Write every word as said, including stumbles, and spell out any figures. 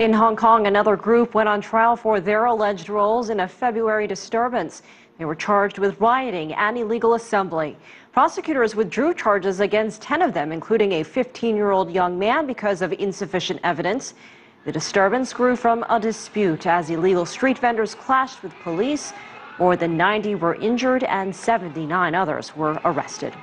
In Hong Kong, another group went on trial for their alleged roles in a February disturbance. They were charged with rioting and illegal assembly. Prosecutors withdrew charges against ten of them, including a fifteen-year-old young man, because of insufficient evidence. The disturbance grew from a dispute as illegal street vendors clashed with police. More than ninety were injured and seventy-nine others were arrested.